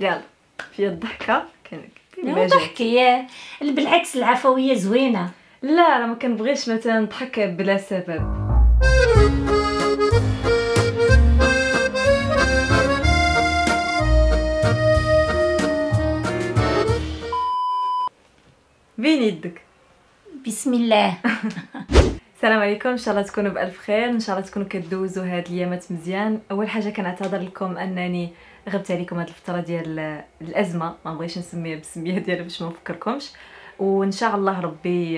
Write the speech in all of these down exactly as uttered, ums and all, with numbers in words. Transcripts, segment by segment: يلا في الضحكه كاين كثير ضحكيه. بالعكس العفويه زوينه. لا راه ما كنبغيش مثلا نضحك بلا سبب. بين يدك بسم الله. السلام عليكم، ان شاء الله تكونوا بالف خير، ان شاء الله تكونوا كدوزوا هاد اليامات مزيان. اول حاجه كنعتذر لكم انني غبت عليكم هاد الفتره ديال الازمه، ما بغيتش نسميها بالسميه ديالها باش ما نفكركمش، وان شاء الله ربي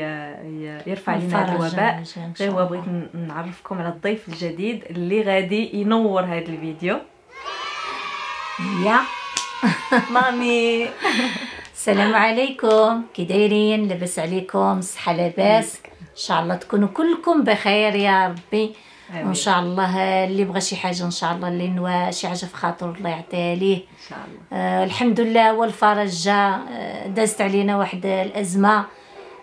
يرفع علينا هذا الوباء. غير هو بغيت نعرفكم على الضيف الجديد اللي غادي ينور هذا الفيديو. يا مامي السلام عليكم، كي دايرين؟ لاباس عليكم؟ صحه لاباس؟ ان شاء الله تكونوا كلكم بخير يا ربي. أمين. وان شاء الله اللي بغى شي حاجه ان شاء الله، اللي نوا شي حاجه في خاطر الله يعطيها ليه ان شاء الله. آه الحمد لله والفرج جا. دازت علينا واحد الازمه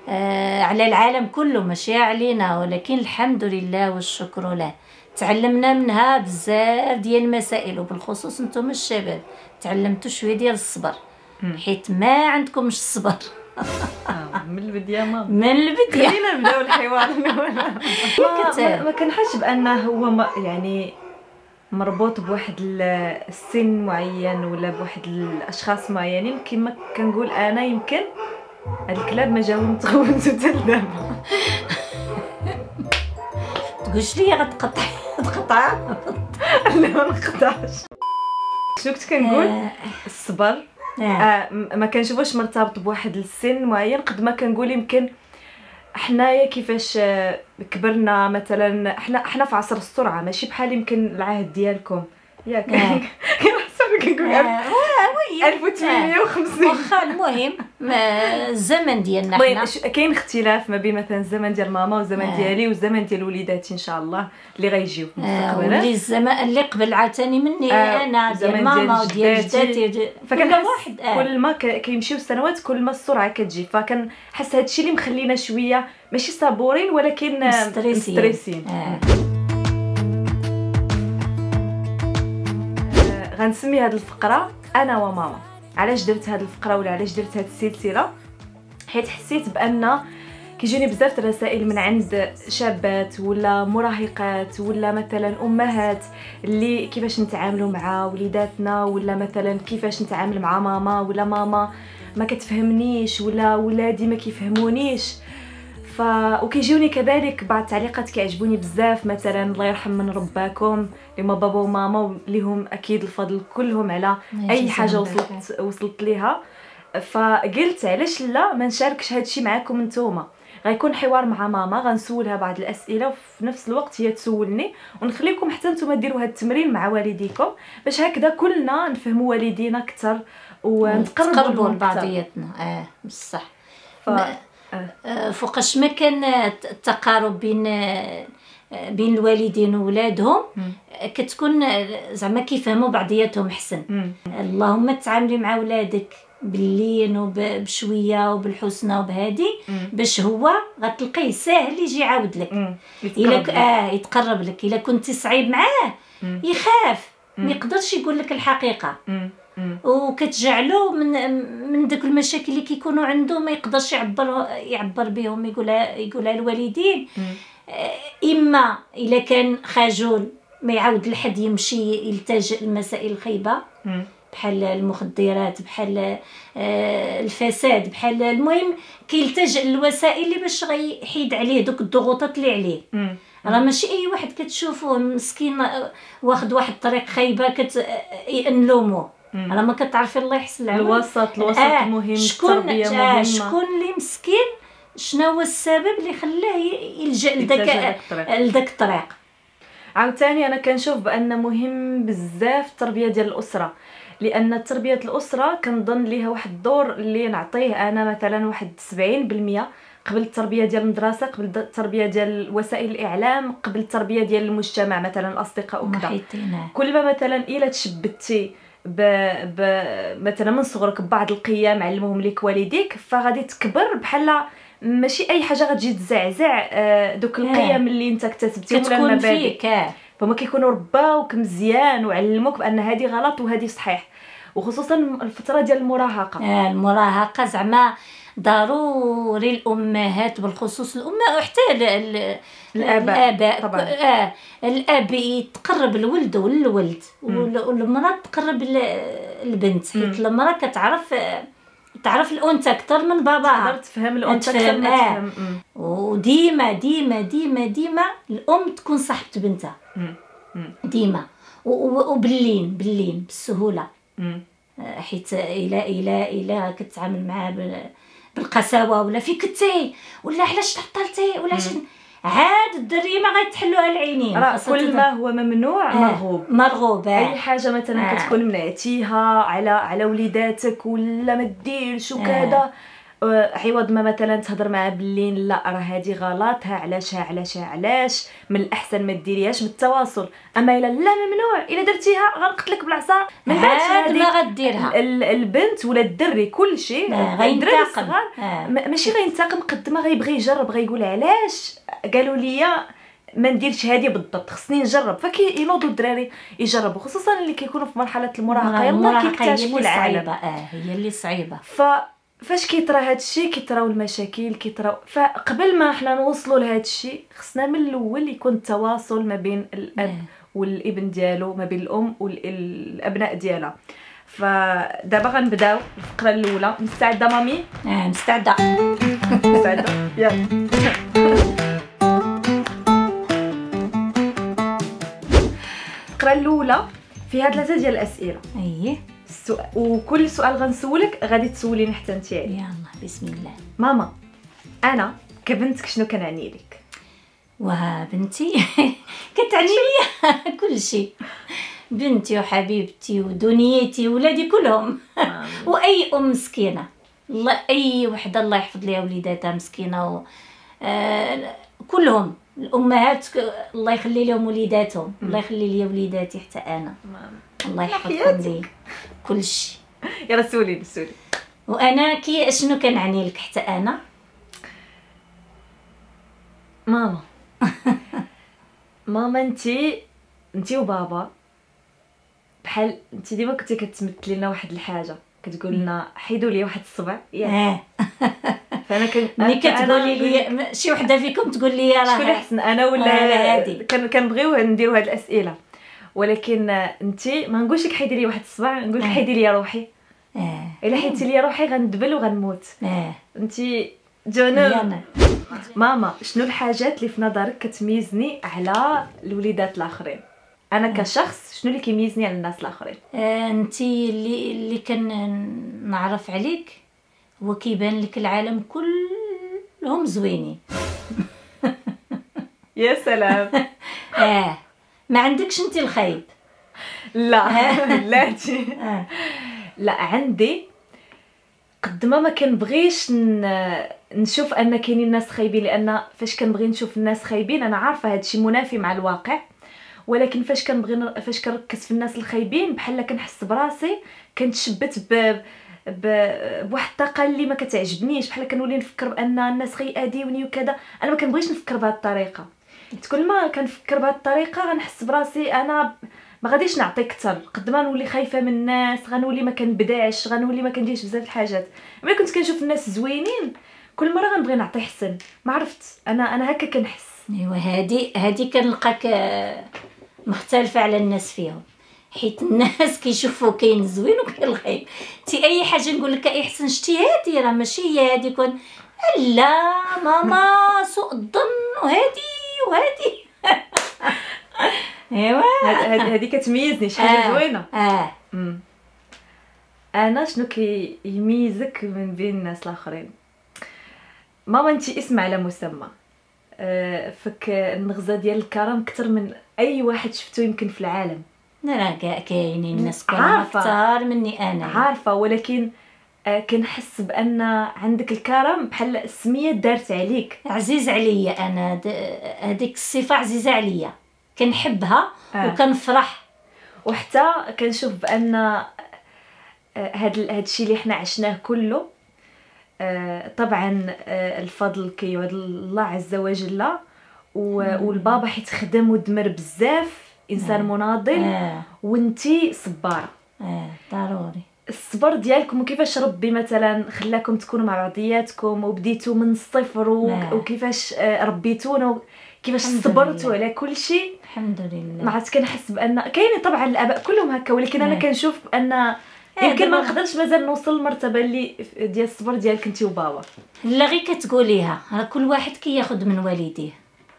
آه على العالم كله، ماشي علينا، ولكن الحمد لله والشكر له. تعلمنا منها بزاف ديال المسائل، وبالخصوص نتوما الشباب تعلمتوا شويه ديال الصبر، حيت ما عندكمش الصبر. من البدايه ماما، من البدايه خلينا نبداو الحوار الاول. ما, ما كنحسش بانه هو يعني مربوط بواحد السن معين ولا بواحد الاشخاص معينين. كما كنقول انا، يمكن هاد الكلاب ما جاو متغونتو حتى لدابا. تقولش لي غتقطع تقطع؟ لا ما نقطعش. شنو كنت كنقول؟ الصبر آه ما كنشوفوش مرتبط بواحد السن معين، قد ما كنقول يمكن حنايا كيفاش كبرنا مثلا. حنا حنا في عصر السرعه، ماشي بحال يمكن العهد ديالكم ياك. كنحسب كنقول ألف وثمانمائة وخمسين. واخا المهم الزمن ديالنا حنا كاين اختلاف ما بين مثلا الزمن ديال ماما والزمن ديالي والزمن ديال وليداتي ان شاء الله اللي غيجيو في المستقبل. اللي الزمن اللي قبل عاتاني مني انا ديال ماما وديال جداتي، فكل واحد كل ما كيمشيو السنوات كل ما السرعه كتجي. فكنحس هادشي اللي مخلينا شويه ماشي صبورين ولكن مستريسين. غنسمي هاد الفقره انا وماما. علاش درت هاد الفقره ولا علاش درت هاد السلسله؟ حيت حسيت بان كيجوني بزاف الرسائل من عند شابات ولا مراهقات ولا مثلا امهات اللي كيفاش نتعاملوا مع وليداتنا، ولا مثلا كيفاش نتعامل مع ماما، ولا ماما ما كتفهمنيش ولا ولادي ما كيفهمونيش. ف وكيجوني كذلك بعض التعليقات كيعجبوني بزاف، مثلا الله يرحم من رباكم لما بابا وماما ليهم اكيد الفضل كلهم على اي حاجه وصلت وصلت ليها. فقلت علاش لا ما نشاركش هادشي معاكم نتوما. غيكون حوار مع ماما، غنسولها بعض الاسئله وفي نفس الوقت هي تسولني، ونخليكم حتى نتوما ديروا هاد التمرين مع والديكم باش هكذا كلنا نفهموا والدينا اكثر ونتقربوا لبعضياتنا. اه بصح ف... فوقاش ما كان التقارب بين بين الوالدين وولادهم كتكون زعما كيفهموا بعضياتهم احسن. اللهم تعاملي مع ولادك باللين وبشويه وبالحسنى وبهادي، باش هو غتلقيه ساهل يجي يعاود لك الا اه يتقرب لك. الا كنت صعيب معاه يخاف ما يقدرش يقول لك الحقيقه، وكتجعلو من من داك المشاكل اللي كيكونوا عنده ما يقدرش يعبر يعبر بهم، يقولها يقولها الوالدين. اما الا كان خجول ما يعاود لحد يمشي يلتجئ لمسائل الخيبه بحال المخدرات، بحال الفساد، بحال المهم كيلتجئ للوسائل اللي باش غيحيد عليه دوك الضغوطات اللي عليه. راه ماشي اي واحد كتشوفوه مسكين واخد واحد الطريق خايبه كت نلوموه. راه ما كتعرفي الله يحسن العون. الوسط الوسط آه مهم. شكون آه شكون اللي مسكين شنو هو السبب اللي خلاه يلجا لذاك لذاك الطريق؟ عاوتاني انا كنشوف بان مهم بزاف التربيه ديال الاسره، لان تربيه الاسره كنظن ليها واحد الدور اللي نعطيه انا مثلا واحد سبعين بالمية قبل التربيه ديال المدرسه، قبل التربيه ديال وسائل الاعلام، قبل التربيه ديال المجتمع مثلا الاصدقاء وكذا. كل ما مثلا الا تشبتي ب... ب... مثلا من صغرك ببعض القيم علموهم لك والديك، فغادي تكبر بحال ماشي اي حاجه غتجي تزعزع دوك القيم اللي انت اكتسبتيهم ولا المبادئ. فما كيكونوا رباوك مزيان وعلموك بان هذه غلط وهذه صحيح، وخصوصا الفتره ديال المراهقه. آه المراهقه زعما ضروري الامهات بالخصوص، الامه وحتى الاباء طبعا. آه الاب يتقرب الولد والولد والمراه تقرب البنت، حيت المراه كتعرف تعرف الانثى اكثر من باباها، تقدر تفهم الانثى اكثر ما تفهم. وديما ديما ديما ديما الام تكون صاحبه بنتها ديما، وباللين باللين بالسهوله، حيت الا الا الا كتعامل معها بالقساوه ولا في كتي ولا علاش تعطلتي ولا شن، عاد الدريه ما غيتحلوها العينين. راه كل ما هو ممنوع مرغوب. آه مرغوب. آه اي حاجه مثلا آه كتكون منعتيها على على وليداتك ولا ما ديرش وكذا، آه عوض ما مثلا تهضر معها باللي لا راه هذه غلطها علاشها علاشها علاش، من الاحسن ما ديريهاش من التواصل. اما الا لا ممنوع، الا درتيها غنقتلك بالعصا، من بعد هذه ما غديرها البنت ولا الدري كلشي غينتقم. آه ماشي غينتقم قد ما غيبغي يجرب، غيقول علاش قالوا لي ما نديرش هذه بالضبط، خصني نجرب. فكينوضوا الدراري يجربوا، خصوصا اللي كيكونوا في مرحله المراهقه، يلاه كيكتشفوا العالم. اه هي اللي صعيبه. ف فاش كيطرا هذا الشيء كيطراو المشاكل كيطراو. فقبل ما حنا نوصلوا لهذا الشيء خصنا من الاول يكون التواصل ما بين الاب آه. والابن ديالو، ما بين الام والابناء ديالها. فدابا غنبداو الفقره الاولى. مستعده مامي؟ اه مستعده. مستعده يلا. الفقرة الأولى فيها ثلاثة ديال الأسئلة. أيه. السؤال وكل سؤال غنسولك غادي تسوليني حتى أنت عليه. يلا بسم الله. ماما أنا كبنتك شنو كنعني لك؟ واه بنتي كتعني ليا كلشي، بنتي وحبيبتي ودنيتي ولادي كلهم. وأي أم مسكينة، الله أي وحدة الله يحفظ ليها وليداتها مسكينة، و... آه... كلهم الامهات الله يخلي لهم وليداتهم. الله يخلي لي وليداتي حتى انا. الله يحفظهم لي كلشي. يلا سولي سولي. وانا كي شنو كنعني لك حتى انا؟ ماما ماما انتي انتي وبابا بحال انتي ديما كنتي كتمثلي لنا واحد الحاجه، كتقول لنا حيدوا لي واحد الصبع ياك. فانا كن ملي كتقولي لي شي وحده فيكم تقول لي راه شكون احسن انا ولا هادي، كنبغيو نديرو هاد الاسئله. ولكن انت ما نقولش لك حيدي لي واحد الصبع، نقول لك حيدي لي روحي. اه الا حيدتي لي روحي غندبل وغنموت. اه انت جنون. ماما شنو الحاجات اللي في نظرك كتميزني على الوليدات الاخرين؟ انا كشخص شنو اللي كيميزني على الناس الاخرين؟ آه انت اللي اللي كنعرف عليك هو كيبان لك العالم كلهم زوينين. يا سلام. اه ما عندكش انت الخايب. لا لا تي لا عندي قد ما ما كنبغيش نشوف ان كاينين ناس خايبين، لان فاش كنبغي نشوف الناس خايبين انا عارفه هادشي منافي مع الواقع. ولكن فاش كنبغي فاش كنركز في الناس الخايبين بحال كنحس براسي كنتشبت ب بواحد الطاقه اللي ما كتعجبنيش، بحال كنولي نفكر بان الناس غيأذيوني وكذا. انا ما كنبغيش نفكر بهذه الطريقه، حيت كل ما كنفكر بهذه الطريقه غنحس براسي انا ما غاديش نعطي اكثر، قد ما نولي خايفه من الناس غنولي ما كنبدعش، غنولي ما كنديرش بزاف الحاجات. ملي كنت كنشوف الناس زوينين كل مره غنبغي نعطي حسن، ما عرفت انا انا هكا كنحس. ايوا هادي هادي كنلقاك مختلفه على الناس فيهم، حيت الناس كيشوفوا كاين زوين وكاين الخايب. تي اي حاجه نقول لك اي حسن شتي هادي راه ماشي هي هادي، كون لا ماما سوء الظن وهادي وهادي. ايوا هادي كتميزني شي حاجه زوينه. اه انا شنو كيميزك من بين الناس الاخرين؟ ماما انت اسم على مسمى، فك النغزه ديال الكرم اكثر من اي واحد شفتو يمكن في العالم. راه كاينين الناس كرام اكثر مني انا عارفه، ولكن كنحس بان عندك الكرم بحال السميه دارت عليك، عزيز عليا انا هذيك الصفه عزيزه عليا كنحبها. آه. وكنفرح، وحتى كنشوف بان هذا الشيء اللي حنا عشناه كله طبعا الفضل كيعود الله عز وجل، والبابا حيت خدم ودمر بزاف، انسان مناضل. آه. وانتي صباره. اه ضروري. الصبر ديالكم وكيفاش ربي مثلا خلاكم تكونوا مع بعضياتكم وبديتوا من الصفر وكيفاش ربيتونا وكيفاش صبرتوا على كل شيء. الحمد لله. ما عاد كنحس بان كاين طبعا الاباء كلهم هكا، ولكن انا كنشوف بان يمكن ما نقدرش مازال نوصل للمرتبه اللي ديال الصبر ديالك انت وبابا. لا غير كتقوليها، راه كل واحد كياخذ من والديه،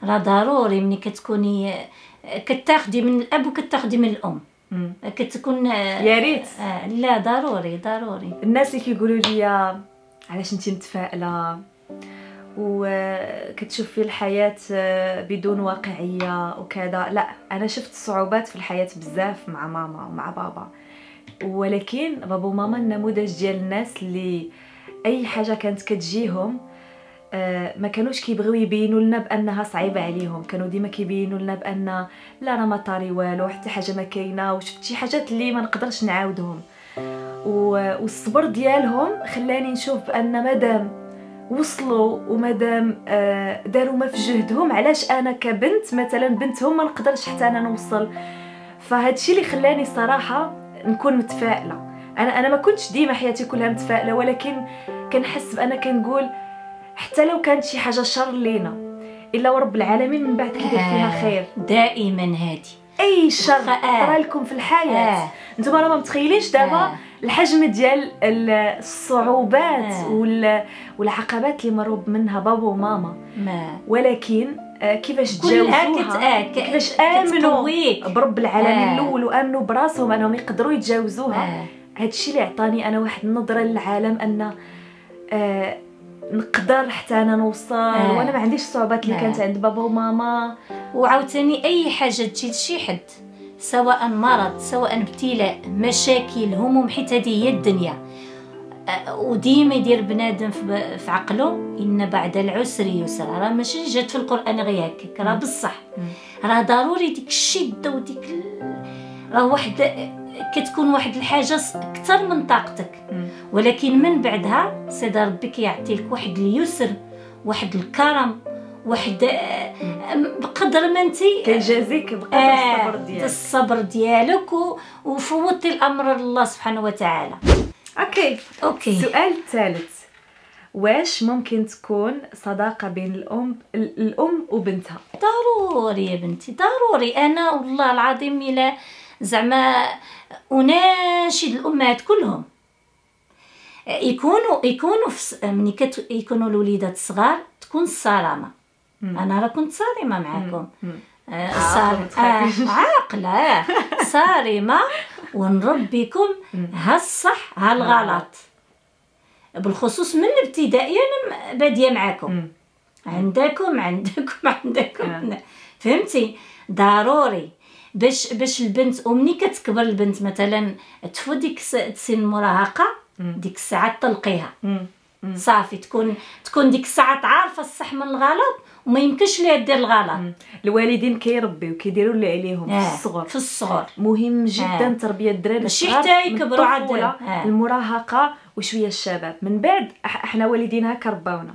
راه ضروري ملي كتكوني كتاخدي من الاب وكتاخدي من الام كتكون يا ريت. لا ضروري ضروري. الناس اللي كيقولوا لي علاش انت متفائله وكتشوفي الحياه بدون واقعيه وكذا، لا انا شفت الصعوبات في الحياه بزاف مع ماما ومع بابا، ولكن بابا وماما النموذج ديال الناس اللي اي حاجه كانت كتجيهم ما كانوش كيبغيو يبينوا لنا بانها صعيبه عليهم، كانوا ديما كيبينوا لنا بان لا راه ما طاري والو، حتى حاجه ما كاينه، وشفت شي حاجات اللي ما نقدرش نعاودهم. والصبر ديالهم خلاني نشوف بان مادام وصلوا ومادام داروا ما في جهدهم، علاش انا كبنت مثلا بنتهم ما نقدرش حتى انا نوصل؟ فهادشي اللي خلاني صراحه نكون متفائله. انا انا ما كنتش ديما حياتي كلها متفائله، ولكن كنحس بان كنقول حتى لو كانت شي حاجه شر لينا الا ورب العالمين من بعد كيدير فيها خير. دائما هادي اي شر طرا لكم في الحياه نتوما راه ما متخيلينش دابا الحجم ديال الصعوبات والعقبات اللي مروا منها بابا وماما، ولكن كيفاش تجاوزوها، كيفاش امنوا برب العالمين الاول وامنوا براسهم انهم يقدروا يتجاوزوها. هادشي اللي عطاني انا واحد النظره للعالم ان آه نقدر حتى انا نوصل آه. وانا ما عنديش الصعوبات اللي آه. كانت عند بابا وماما. وعاوتاني اي حاجه تجي لشي حد، سواء مرض سواء ابتلاء مشاكل هموم، حيت هذه هي الدنيا. آه وديما يدير بنادم في, في عقله ان بعد العسر يسر، راه ماشي جات في القران غير هكاك، راه بصح راه ضروري ديك الشده وديك راه واحد كتكون واحد الحاجه اكثر من طاقتك، ولكن من بعدها سيد ربي كيعطي لك واحد اليسر واحد الكرم واحد بقدر ما انت كيجازيك بقدر آه الصبر ديالك الصبر ديالك وفوتي الامر لله سبحانه وتعالى. اوكي اوكي. السؤال الثالث، واش ممكن تكون صداقه بين الام الام وبنتها؟ ضروري يا بنتي ضروري. انا والله العظيم الا زعما اناشد الامهات كلهم يكونوا يكونوا ملي كيكونوا الوليدات صغار تكون الصرامه. انا راه كنت صارمه معاكم صار عاقله صارمه ونربيكم ها الصح ها الغلط، بالخصوص من الابتدائي انا باديه معاكم عندكم عندكم عندكم فهمتي. ضروري باش باش البنت ومني كتكبر البنت مثلا تفو ديك سن المراهقه ديك الساعه تطلقيها صافي، تكون تكون ديك الساعه عارفه الصح من الغلط وما يمكنش ليها دير الغلط. الوالدين كيربيو كيديروا اللي عليهم آه. في الصغر في الصغر مهم جدا آه. تربيه الدراري ماشي حتى يكبروا عاد المراهقه وشويه الشباب من بعد. احنا والدينا كرباونا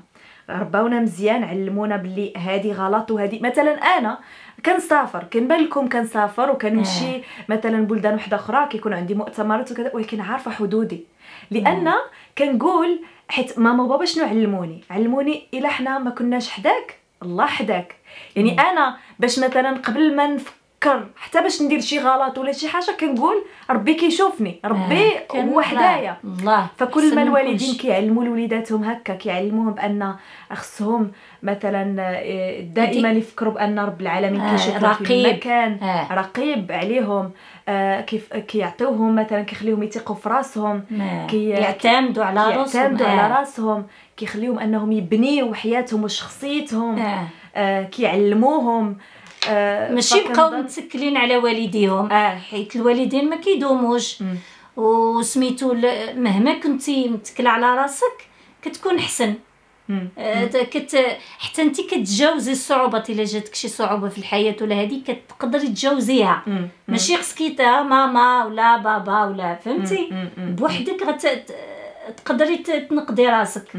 رباونا مزيان، علمونا باللي هذه غلط وهذه. مثلا انا كنسافر كنبان لكم كنسافر وكنمشي آه. مثلا بلدان وحده اخرى كيكون عندي مؤتمرات وكذا، ولكن عارفه حدودي لان آه. كنقول حيت ماما وبابا شنو علموني؟ علموني الا حنا ما كناش حداك الله حداك، يعني آه. انا باش مثلا قبل ما نفكر حتى باش ندير شي غلط ولا شي حاجه كنقول ربي كيشوفني ربي آه. هو حدايا الله. فكل ما الوالدين كيعلموا لوليداتهم هكا كيعلموهم بان خصهم مثلا دائما يفكروا بان رب العالمين آه. كيشوفهم في مكان آه. رقيب عليهم آه. كيف كيعطيوهم مثلا كيخليهم يثقوا في راسهم آه. كي يعتمدوا على راسهم يعتمدوا على راسهم كيخليهم انهم يبنيوا حياتهم وشخصيتهم آه. آه. كيعلموهم أه ماشي بقاو متسكلين على والديهم آه. حيت الوالدين ما كيدوموش وسميتو مهما كنتي متكله على راسك كتكون حسن آه كت حتى انت كتجاوزي الصعوبات. الا جاتك شي صعوبه في الحياه ولا هذه كتقدري تجاوزيها، ماشي خصك ماما ولا بابا ولا فهمتي بوحدك غتقدري تنقدي راسك.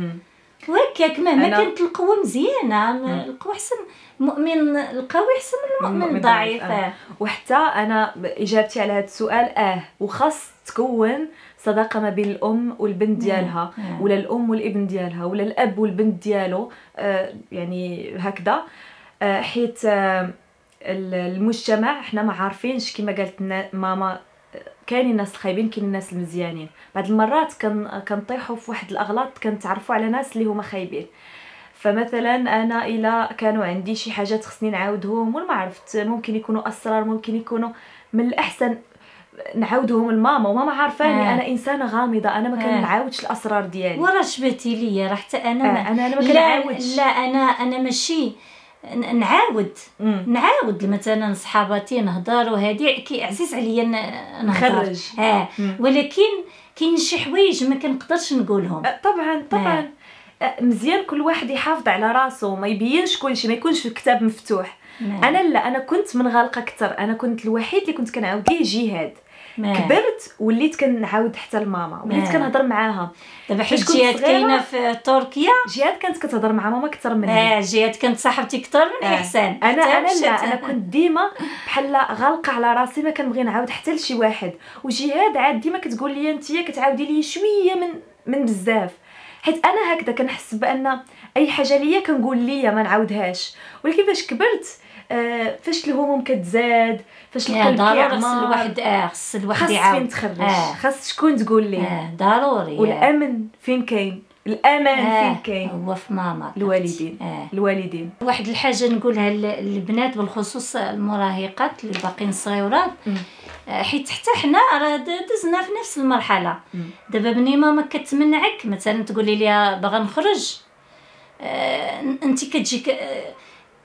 وهكاك مهما كانت القوة مزيانة، القوة حسن المؤمن، القوي حسن المؤمن الضعيف. آه. وحتى انا اجابتي على هذا السؤال اه وخاص تكون صداقه ما بين الام والبنت ديالها، ولا الام والابن ديالها، ولا الاب والبنت ديالو. آه يعني هكذا. آه حيت آه المجتمع حنا ما عارفينش كما قالت ماما، كاينين ناس خايبين كاينين ناس مزيانين. بعض المرات كنطيحوا في واحد الاغلاط، كنتعرفوا على ناس اللي هما خايبين. فمثلا انا الى كانوا عندي شي حاجات خصني نعاودهم وما عرفت، ممكن يكونوا اسرار، ممكن يكونوا من الاحسن نعاودهم لماما وماما عارفاني. آه. انا انسانه غامضه، انا ما كنعاودش الاسرار ديالي وراه شبهتي ليا. راه حتى انا آه. ما... انا انا ما كنعاودش، لا انا انا ماشي نعاود نعاود مثلا صحاباتي نهضر وهادي كي عزيز عليا نخرج. اه مم. ولكن كاين شي حوايج ما كنقدرش نقولهم. آه طبعا طبعا. آه. مزيان كل واحد يحافظ على راسه، ما يبينش كلشي، ما يكونش الكتاب مفتوح. مم. انا لا، انا كنت منغلقه اكثر، انا كنت الوحيد اللي كنت كنعاود ليه جهاد. مم. كبرت وليت كنعاود حتى لماما، وليت كنهضر معاها. دابا حيت جهاد كاينه في تركيا، جهاد كانت كتهضر مع ماما اكثر مني. اه جهاد كانت صاحبتي اكثر من احسان. آه. انا انا لا، انا كنت ديما بحال غالقه على راسي، ما كنبغي نعاود حتى لشي واحد. وجهاد عاد ديما كتقول لي انتيا كتعاودي لي شويه من من بزاف، حيت انا هكذا كنحس بان اي حاجه ليا كنقول ليا ما نعاودهاش. ولكن فاش كبرت آه فاش الهموم كتزاد، فاش القلب كيعمر، خاص الواحد اه خاص الواحد يعاود تخرج. آه. خاص شكون تقول ليه. آه. ضروري. والامن فين كاين؟ الامان آه. فين كاين؟ هو في ماما، الوالدين. آه. الوالدين. واحد الحاجه نقولها للبنات بالخصوص المراهقات اللي باقيين صغيرات، حيت حتى حنا راه دزنا في نفس المرحله. دابا بني ماما كتمنعك مثلا، تقولي لي باغا نخرج، آه انت كتجيك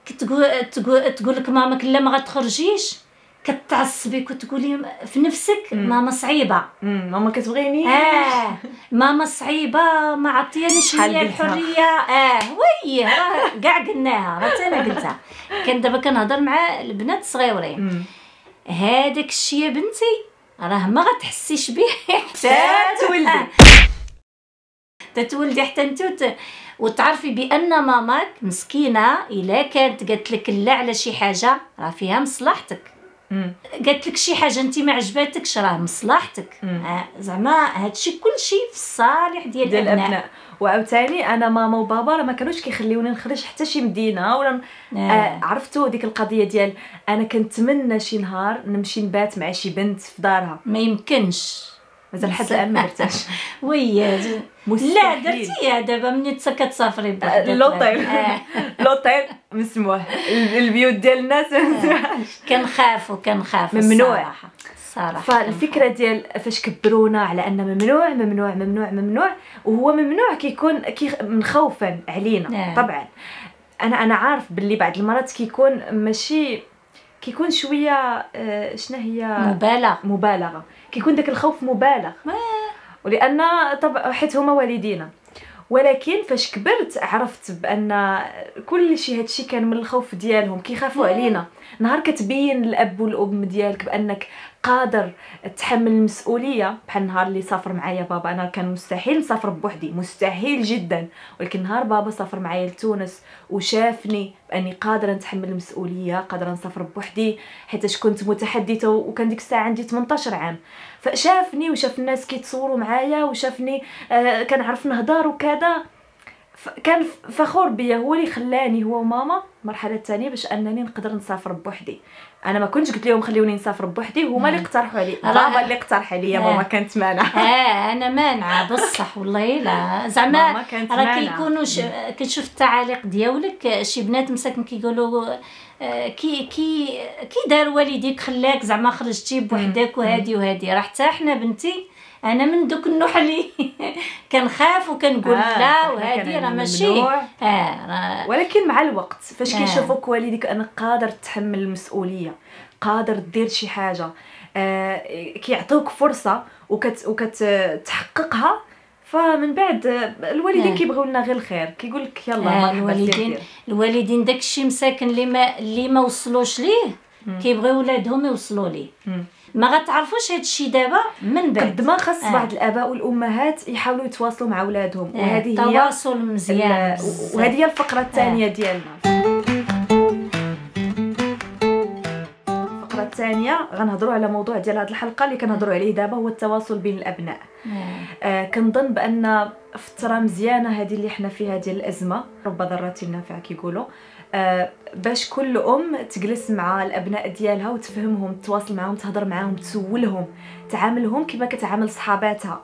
كتقول تقول تقول لك ماماك لا ما غتخرجيش، كتعصبك وتقولي في نفسك ماما صعيبه، ماما كتبغيني. اه ماما صعيبه، ما عطيانيش هي الحريه. اه وي راه كاع قلناها، راه حتى انا قلتها. كان دابا كنهضر مع البنات الصغيورين، هذاك الشيء يا بنتي راه ما غتحسيش به حتى تولدي، تتولدي حتى انت، وتعرفي بان ماماك مسكينه الا كانت قالت لك لا على شي حاجه راه فيها مصلحتك. قالت لك شي حاجه انت ما عجباتكش راه مصلحتك. زعما هادشي كلشي في الصالح ديال دي الابناء. وعاوتاني انا ماما وبابا راه ما كانوش كيخليوني نخرج حتى شي مدينه ولا آه. آه عرفتوا ديك القضيه ديال انا كنتمنى شي نهار نمشي نبات مع شي بنت في دارها، ما يمكنش مازال حتى الان ما درتهاش. وي لا درتيها دابا مني كتسافري بوحدك. لوطيل لوطيل مسموح، البيوت ديال الناس كنخافوا كنخافوا ممنوع صراحه. فالفكره ديال فاش كبرونا على ان ممنوع ممنوع ممنوع ممنوع، وهو ممنوع كيكون من خوفا علينا طبعا. انا انا عارف باللي بعض المرات كيكون ماشي كيكون شويه شنو هي مبالغه مبالغه كيكون داك الخوف مبالغ، ولان طبعا حيت هما والدينا. ولكن فاش كبرت عرفت بان كل شيء هادشي كان من الخوف ديالهم، كيخافوا علينا. نهار كتبين الاب والام ديالك بانك قادر تحمل المسؤوليه، بحال نهار اللي سافر معايا بابا، انا كان مستحيل نسافر بوحدي، مستحيل جدا. ولكن نهار بابا سافر معايا لتونس وشافني باني قادره نتحمل المسؤوليه، قادره نسافر بوحدي، حيت كنت متحدثه وكان ديك الساعه عندي ثمنطاش عام. فشافني وشاف الناس كيتصوروا معايا، وشافني آه كنعرف نهضر وكذا، كان فخور بيا. هو اللي خلاني هو وماما المرحله الثانيه باش انني نقدر نسافر بوحدي. انا ما كنتش قلت لهم خليوني نسافر بوحدي، هما اللي اقترحوا علي. بابا اللي اقترح عليا، ماما كانت مانعه. اه انا مانعه بصح والله لا. زعما راه كيكونوا كنشوف التعاليق ديالك، شي بنات مساكن كيقولوا كي كي كي دار والديك خلاك زعما خرجتي بوحدك وهادي وهادي. راه حتى حنا بنتي انا من دوك النوع اللي كنخاف وكنقول آه لا وهادي راه ماشي. اه ولكن مع الوقت فاش آه كيشوفوك والديك انا قادر تحمل المسؤوليه، قادر دير شي حاجه، آه كيعطيوك فرصه وكت وكتحققها. فمن بعد الوالدين آه كيبغيو لنا غير الخير، كيقول لك يلا آه الوالدين الوالدين داكشي مساكن اللي ما اللي ما وصلوش ليه كيبغيو ولادهم يوصلوا ليه. ما غتعرفوش هاد الشيء دابا من بعد. قد ما خاص بعض الاباء والامهات يحاولوا يتواصلوا مع اولادهم، وهذه هي تواصل مزيان، وهذه هي الفقره الثانيه ديالنا. الفقره الثانيه غنهضروا على موضوع ديال هاد الحلقه اللي كنهضروا عليه دابا، هو التواصل بين الابناء. آه كنظن بان فتره مزيانه هذه اللي حنا فيها ديال الازمه، رب ضاره نافعه كيقولوا، آه باش كل ام تجلس مع الابناء ديالها وتفهمهم، تواصل معهم، تهضر معهم، تسولهم، تعاملهم كما كتعامل صحاباتها.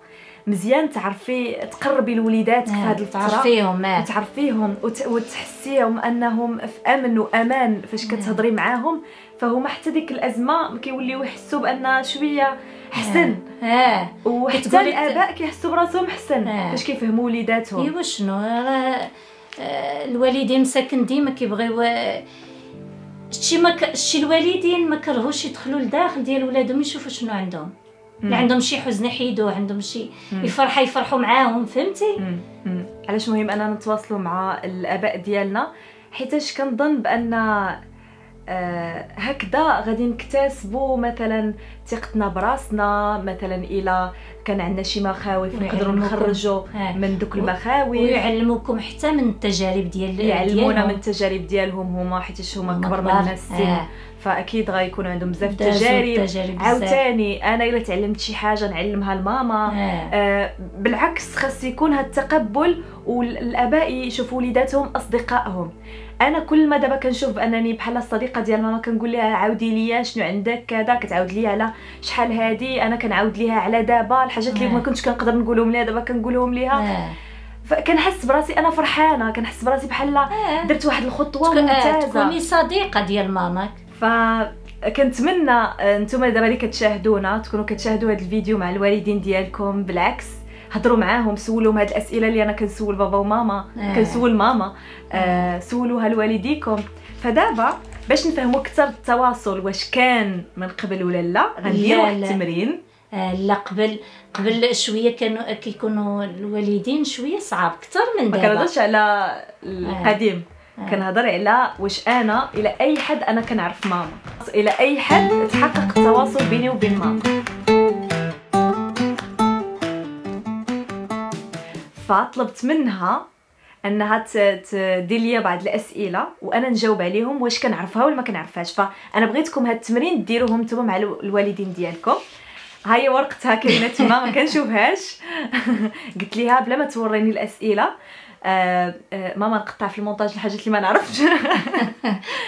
مزيان تعرفي تقربي لوليداتك في هذه الفتره، تعرفيهم تعرفيهم وت... وتحسيهم انهم في امن وامان فاش كتهضري معاهم، فهما حتى ديك الازمه كيوليو يحسوا بان شويه حسن. اه وحتى الاباء كيحسوا براسهم حسن فاش كيفهموا وليداتهم. ايوا شنو الوالدين مساكن ديما كيبغيو شي ما شي الوالدين ما كرهوش يدخلوا لداخل ديال ولادهم يشوفوا شنو عندهم. اللي عندهم شي حزن يحيدوه، عندهم شي الفرحه يفرحوا معاهم، فهمتي؟ علاش مهم اننا نتواصلوا مع الاباء ديالنا، حيتاش كنظن بان آه هكذا غادي نكتسبوا مثلا ثقتنا براسنا. مثلا الى كان عندنا شي مخاوف نقدروا نخرجوا من دوك المخاوف، ويعلموكم حتى من التجارب ديال يعلمونا من التجارب ديالهم هما، حيتاش هما كبر من الناس السن. آه. فاكيد غيكون عندهم بزاف التجارب. عاوتاني انا الا تعلمت شي حاجه نعلمها لماما. آه. آه بالعكس خاص يكون هاد التقبل، والاباء يشوفوا وليداتهم اصدقائهم. انا كل ما دابا كنشوف بانني بحال الصديقه ديال ماما كنقول لها عاودي ليا شنو عندك كذا، كتعاود لي على شحال هادي، انا كنعاود ليها على دابا الحاجات اللي ما كنتش كنقدر نقولهم ليها دابا كنقولهم ليها. فكنحس براسي انا فرحانه، كنحس براسي بحال درت واحد الخطوه ممتازه. تكوني صديقه ديال ماماك. فكنتمنى نتوما دابا اللي كتشاهدونا تكونوا كتشاهدوا هذا الفيديو مع الوالدين ديالكم. بالعكس هضروا معاهم، سولوهم هاد الاسئله اللي انا كنسول بابا وماما، آه. كنسول ماما، آه سولوها لوالديكم. فدابا باش نفهموا اكثر التواصل واش كان من قبل ولا لا، غنديروا واحد التمرين. آه لا قبل قبل شويه كانوا كيكونوا الوالدين شويه صعاب اكثر من دابا. ما كنهضرش على القديم، آه. كنهضر على واش انا الى اي حد انا كنعرف ماما، الى اي حد تحقق التواصل بيني وبين ماما. فطلبت منها انها تدير ليا بعض الاسئله وانا نجاوب عليهم واش كنعرفها ولا ما كنعرفهاش. فانا بغيتكم هاد التمرين ديروهم نتوما مع الوالدين ديالكم. ها هي ورقتها كاينه تما ما كنشوفهاش. قلت ليها بلا ما توريني الاسئله، آه آه ماما نقطع في المونتاج الحاجات اللي ما نعرفش.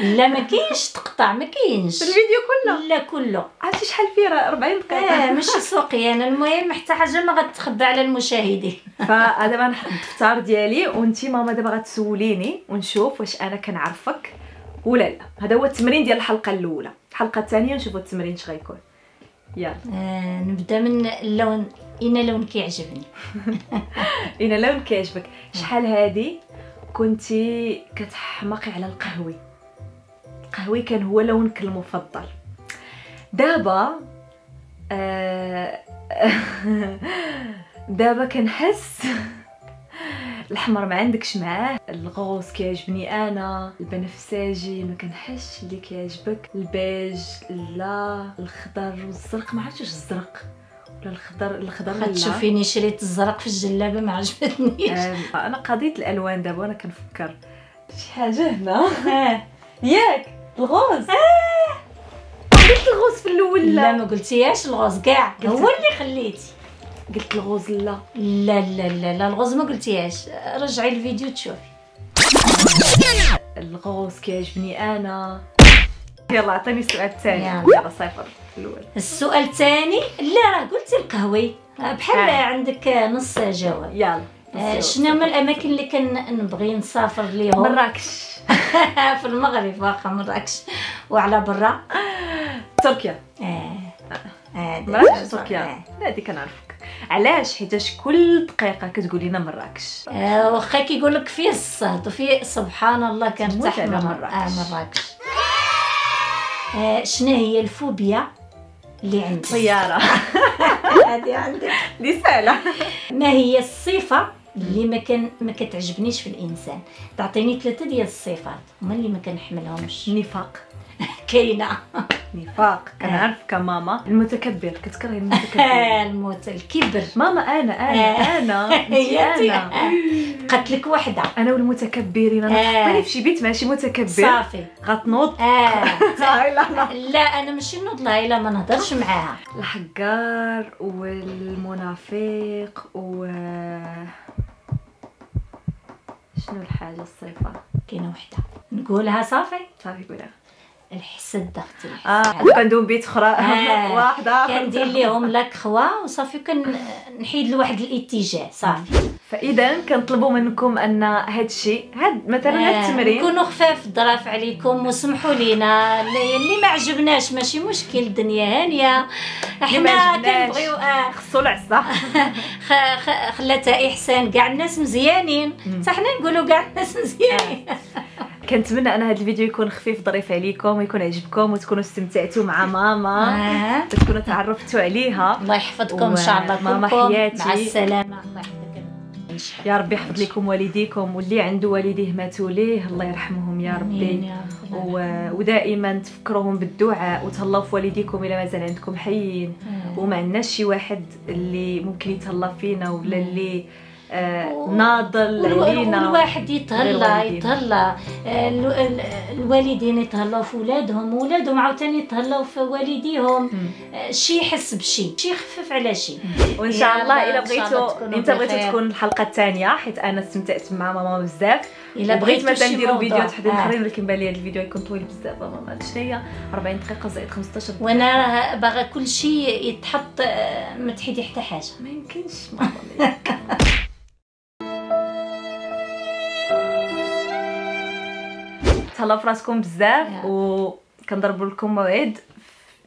لا ما كاينش تقطع، ما كاينش الفيديو كله، لا كله. عرفتي شحال فيه؟ أربعين دقيقة. اه ماشي سوقي انا، المهم حتى حاجه ما غتخبى على المشاهدين. فدابا نحط الدفتر ديالي وانتي ماما دابا غتسوليني ونشوف واش انا كنعرفك ولا لا. هذا هو التمرين ديال الحلقه الاولى. الحلقه الثانيه نشوفوا التمرين اش غيكون. يلا آه نبدا من اللون. اين لون كيعجبني؟ اين لون كيعجبك؟ شحال هادي كنتي كتحماقي على القهوي، القهوي كان هو لونك المفضل. دابا آه دابا كنحس الاحمر ما عندكش معاه، الغوص كيعجبني انا، البنفسجي ما كنحسش اللي كيعجبك، البيج لا، الخضر والزرق ما عرفتش الزرق ولا الخضر، الخضر لا. تشوفيني شريت الزرق في الجلابه ما عجبتنيش. انا قضيت الالوان دابا وانا كنفكر شي حاجه هنا. ياك الغوز، قلت الغوز في الاول. لا ما قلتيهاش الغوز كاع، هو اللي خليتي قلت الغوز. لا لا لا لا, لا الغوز ما قلتيهاش، رجعي الفيديو تشوفي. الغوز كيعجبني انا. يلا عطيني السؤال الثاني. يلا صفر الاول. السؤال الثاني لا راه قلتي القهوي، بحال عندك نص جواب. يلا آه شنو هما الاماكن اللي كنبغي نسافر ليهم؟ مراكش. في المغرب واخا مراكش، وعلى برا تركيا. اه اه مراكش تركيا. لا هادي كنعرفك. علاش؟ حيتاش كل دقيقه كتقولي لنا مراكش. آه واخا كيقول لك فيه الصهد وفيه سبحان الله كنرتاح من مراكش. آه مراكش. آه شنو هي الفوبيا اللي عندك؟ الطياره. هذه عندك دي سهله. ما هي الصفه اللي ما كان ما كتعجبنيش في الانسان؟ تعطيني ثلاثه ديال الصفات هما اللي ما كنحملهمش. النفاق. كاينه نفاق. كنعرف كماما المتكبر، كتكرهي المتكبر. الموت الكبر ماما. انا انا انا انا قالت لك وحده، انا والمتكبرين. انا تحطيني في شي بيت مع شي متكبر صافي غتنوض. لا انا ماشي نوض لها الا ما نهضرش معاها. الحقار والمنافق و شنو الحاجه الصريفه كاينه وحده نقولها صافي صافي قولها. الحسد اختي. اه كندوم بيت اخرى واحد اخر كندير ليهم لاك خوا وصافي كنحيد لواحد الاتجاه صافي. فاذا كنطلبوا منكم ان هذا الشيء هاد مثلا هاد التمرين كونوا خفاف الظراف عليكم وسمحوا لينا اللي ما عجبناش. ماشي مشكل، الدنيا هانيه، حنا كنبغيو خصو العصا. خلاتها احسان، كاع الناس مزيانين حتى حنا نقولوا كاع الناس مزيانين. كنتمنى ان هذا الفيديو يكون خفيف ظريف عليكم ويكون عجبكم وتكونوا استمتعتوا مع ماما، آه. تكونوا تعرفتوا عليها. الله يحفظكم ان شاء الله. ماما حياتي، مع السلامه. الله يحفظك يا ربي، يحفظ لكم والديكم، واللي عنده والديه ماتوا ليه الله يرحمهم يا ربي. و... ودائما تفكروهم بالدعاء وتهلاو في والديكم الا مازال عندكم حيين. وما عندناش شي واحد اللي ممكن يتهلا فينا ولا اللي آه ناضل علينا. الواحد يتهلا يتهلا الوالدين يتهلاو في ولادهم، ولادهم عاوتاني يتهلاو في والديهم. شي يحس بشي، شي يخفف على شي. وان شاء الله الا بغيتوا انت بغيتوا تكون الحلقه الثانيه، حيت انا استمتعت مع ماما بزاف. الا بغيت مثلا نديروا فيديوهات حدين اخرين، ولكن بالي هذا الفيديو يكون طويل بزاف. ماما شنو هي أربعين دقيقه زائد خمسطاش دقيقه، وانا باغا كلشي يتحط ما تحيدي حتى حاجه. ما يمكنش ماما ما يمكن. تهلاو فراسكم بزاف، وكنضرب لكم موعد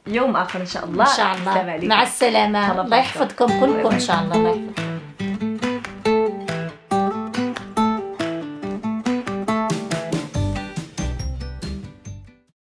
يوم اخر ان شاء الله. ان شاء الله، مع السلامه. الله يحفظكم كلكم ان شاء الله. الله يحفظكم.